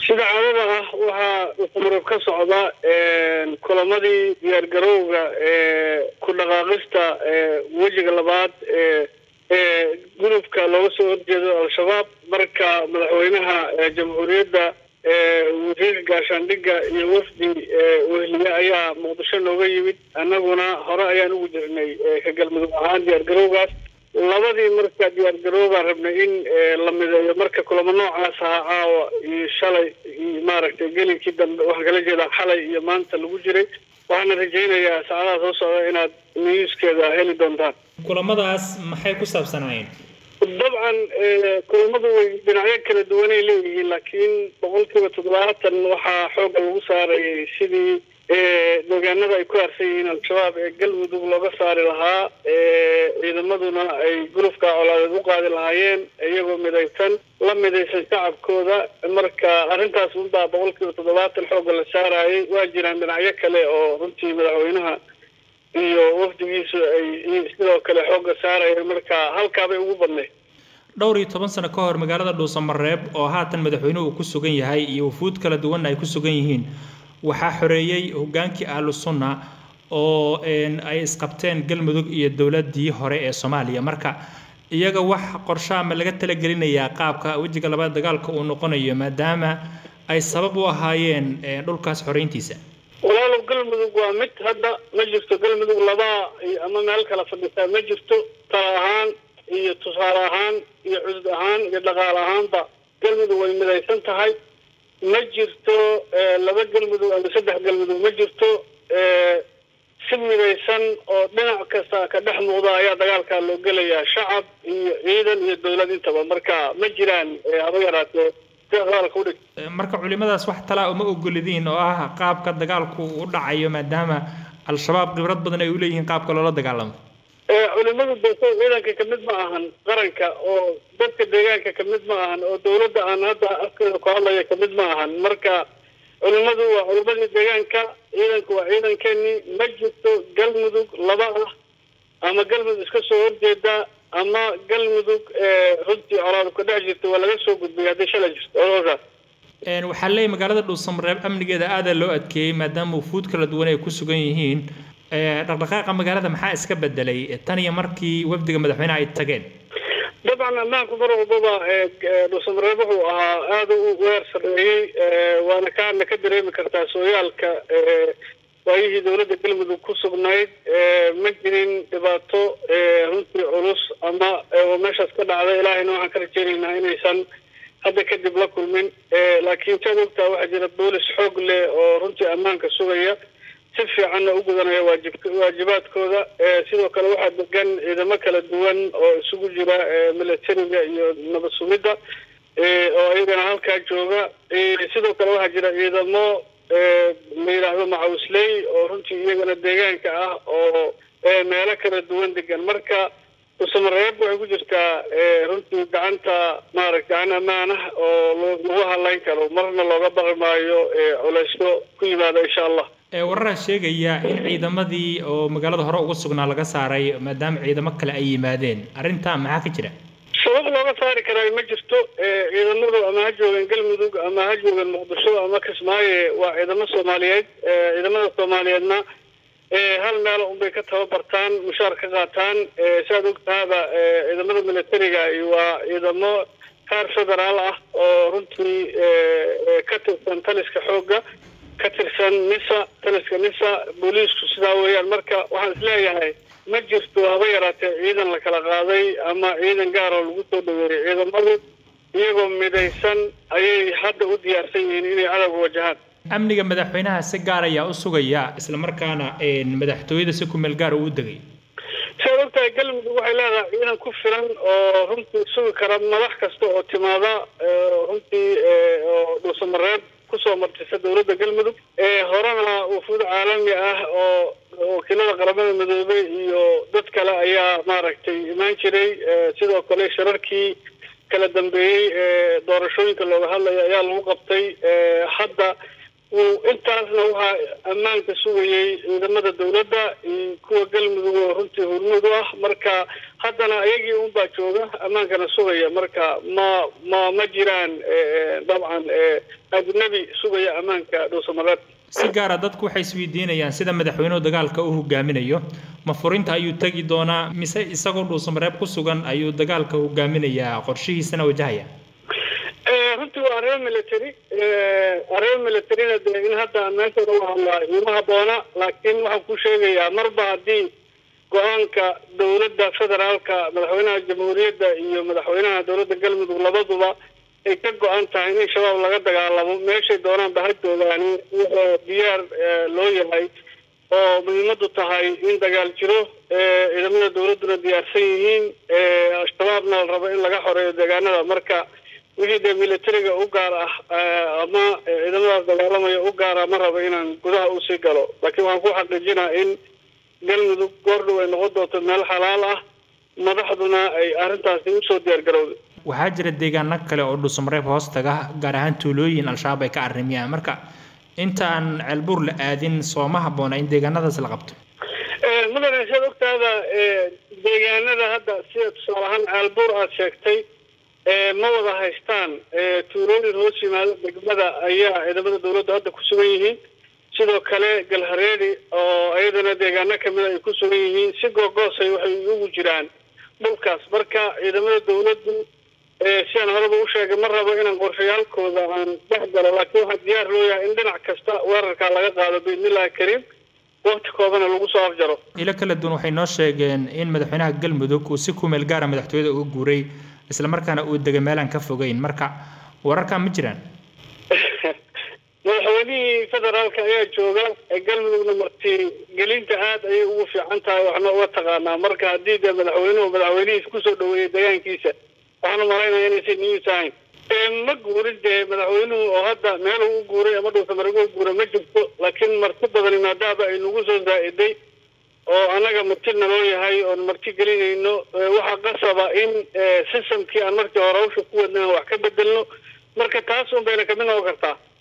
sida caadada waxa qumrub ka socda kulamadii diyaar garowga ku dhaqaaqista wajiga labaad gurubka loo soo horjeedo al-shabaab marka madaxweynaha jamhuuriyadda wasiir gaashaandhiga iyo wafdi wehliya ayaa muqdisho nooga yimid annaguna hore ayaan ugu jirnay galmudug ahaan diyaar garowgaas labadii marka diyaar garowga rabnay in la mideeyo marka kulamo noocaas ah caawa iyo shalay maaragtay gelinkii dambe waxa kala jeeda xalay iyo maanta lagu jiray waxaana rajaynayaa saacadaha soo socda inaad niyuskeeda heli doontaan kulamadaas maxay ku saabsanaayeen طبعا كلمات بنعية كلا دواني لي لكن بقول كي بتضاعت إنه حوق الوصار شدي لو كان هذا يكون أرسين الشباب قلبه دبل بصار لها إذا ما دونا يقولوا على الوقعة العين يجوا مدايسن لما مدايسن شعب كذا مركا أنت سودا بقول كي بتضاعت الحوق الشارع واجي عند بنعية كلا أو رمتي مدعوينها iyo wafdigiisu ay sidoo kale xooga saarayeen marka halka bay ugu badnay dhowr iyo 10 sano ka hor magaalada Dhuusamareeb oo haatan madaxweynuhu ku sugan yahay iyo fuud kala duwan ay ku sugan yihiin waxa xoreeyay hogaankii Ahlussunna oo ay isqabteen Galmudug iyo dawladii hore ee Soomaaliya marka iyaga wax qorshaha laga tala gelinaya qaabka wajiga labaad dagaalka uu noqonayo maadaama ay sabab u ahaayeen dhulkaas xoreyntiisa ولا قلمدوق وامت هذا مجلس قلمدوق لبا أمام هالك لفرنسا مجلس طراهان يتصارهان يعزهان يدلقارهان با قلمدوق وملايسن تهاي مجلس لبا قلمدوق بسده قلمدوق مجلس سميلايسن أو بناء كسا كده مضايع دجال كلو قليا شعب إيدا الدولة دي تبع مركا مجران أبيرات marka culimadaas wax tala uma ogolidiin oo ah qaabka dagaalku u dhacayo maadaama al-shabaab khibrad badan ay u leeyihiin qaabka loola dagaalamo culimadu dadku ciidanka kamid ma ahan qaranka oo dadka deegaanka kamid ma ahan oo dawladda aan hadda afkeeda ku hadlaya kamid ma ahan marka culimadu waa culimadii deegaanka ciidanku waa ciidankeeni ma jirto galmudug laba ah ama galmudug iska soo horjeeda أما قلمدوك رضي على الكداجت ولا جسوا بيعدي شلج أروزا. وحلي مقالة الصمرة أمن جد هذا الوقت كي مدام وفود كلا دونا يكوسوا جيهين رقاقة مقالة محاس كبد لي الثانية مركي وفد جمد حين عيد تجين. طبعا ما كبروا بابا الصمرة بقوا هذا ويرسلني وأنا كان مكدري مكرتاسويال ك. وأيه دولة قلمدوق كوسب نايد مجنين دباتو رنتي عروس أما وماشة كده على إلهي نوعا كرتيري ناين إنسان هذا كدب لكل من لكن تابوكتا واحد الدولة سحوق لي رنتي أمان كسوريا تفي عنا أوجدنا واجبات كذا سيدو كان واحد كان إذا ما كان الدوان أو سوق جبا ملتيري نبصوميدا أو أيضا هالكاجوبا سيدو كان واحد إذا ما meelaha macawsley oo runtii iyagana deegaanka ah oo meelo kala duwan degan marka Dhuusamareeb waxay ku jirtaa runtii gacanta maaragtay amaanah oo loo halayn karo marna looga baqmaayo culayso ku yimaado insha Allah warra sheegaya in ciidamadii oo magaalada hore ugu sugnaa laga saaray maadaama ciidamo kale ay yimaadeen arinta maxaa ka jira sabab looga saari karaa ma jirto ciidamada ama ha joogan galmudug ama ha joogan muqdisho ama kismaayo waa ciidamada Soomaaliyeed ciidamada Soomaaliyeedna hal meel unbay ka tababartaan mushaar ka qaataan saad ogtaada ciidamada militariga waa ciidamo qaar federaal ah oo runtii ka tirsan taliska xooga ka tirsan nisa taliska nisa booliisku sidaa weeyaan marka waxaan isleeyahay ما جرتوا هوايرات عيدا لكلاغادي أما عيدا قارو لقطو دوري عيدا مرض يقوم مدايسن أي حد ودي أرسيين إلي على وجهات أمني مدحوينها سجارة يا أسوغيا إسلام مركانا إن مدحتويد سكم القارو ودغي سألوكتا قلم دوحي لاغا إنا كفرا همتي سوي كرام ملاح كستو اعتمادا همتي Dhuusamareeb كسو مرتسة دورة قلم دوك هرانا وفود عالمي وكنا قربنا من المدربين ضد كلا أيام ماركتي ما نشري سيدو كله شركي كلا دمبي دارشوني كلا هلا يا المقبطي حدا وإنتاز نوها أمان كسوي عندما الدولة كوا قلمه رنتي ورموده مركا حتى أنا يجي وباجوده أمان كسوي مركا ما جيران طبعا أجنبي سوي أمان كدوس مرات. سجارة دتكو حيث ويدين يعني سيدا مدحونه دجال كأوه جامين أيوه مفروض تأيو تجي دونا مثل إستقر دوس مرات كسوجن أيو دجال كأوه جامين يا قرشي سنة وجاية. runtii waa reer military reer military in hadda meesha waa wallahi uma haboona laakiin waxaan ku sheegayaa marba hadii go'aanka dawladda federaalka madaxweynaha jamhuuriyadda iyo madaxweynaha dawladda galmudug labaduba ay ka go'an tahay in shabaab laga dagaalamo meeshay doonaan bahadoodaani diyaar loo yahay oo muhiimadu tahay in dagaal jiro ciidamada dawladdu diyaarsan yihiin shabaabna la rabo in laga xoreeyo deegaanada marka وجد ملتري أوجارة أما إذا الظلام يأوجارة مرة بيننا كذا أوسيقلو لكن وانفوح الجنا إن جلنا ذكروا إن غضة من الحلالة ما رحضنا أي أرنتا سيمسود يرجعون. وحجر الدجاج نقل أردو سمرة بوسط جرهان تولين الشعب كأرميا مركا أنت عن البرل آذين صومها بنا إن دجاج نذا سلقبته. مثلا شدوك هذا دجاج نذا هذا سيد صراحة البرل شكتي. ما وضع هايستان تورون الروسي مال بقبضة أيها إذا بدأ دولة هذا كسويهين سيدو كله جالهريري أو أيضا ديجانا كمان كسويهين سيجو قاصي ويوجيران بالكاس بركة إذا بدأ دولة سين هرب وشاق مرة بينا غرفيال كوزا عن بحضر لكن هاد ديار لويا عندنا عكستا ورك على قد على بإذن الله الكريم وقت كوبنا لغوص أفجره إلى كل الدنو حيناش جن إن مدحينها الجل مدوك وسكوم الجارة مدحتويد وجوري isla markaana uu degmaalan ka fogeyn marka wararka ma jiraan madaxweynaha federaalka ayaa jooga galmudugna martii gelinta aad ay ugu fiican tahay waxna uga taqaanaa marka hadii madaxweynuhu madaxweynihiisa ku soo dhaweeyay deegaankiisa waxaan malaynayaa in si new time ma guuride madaxweynuhu oo hadda meel uu guuray ama dhulka maraguu guuray ma jirto laakiin marti badan maadaaba ay nagu soo zaa'iday oo anaga martina loo yahay oo marti gelinayno waxa qasaba in systemkii aan markii hore u shaqo wadnaa wax ka bedelno marka taas oo bayna kamid noqon kartaa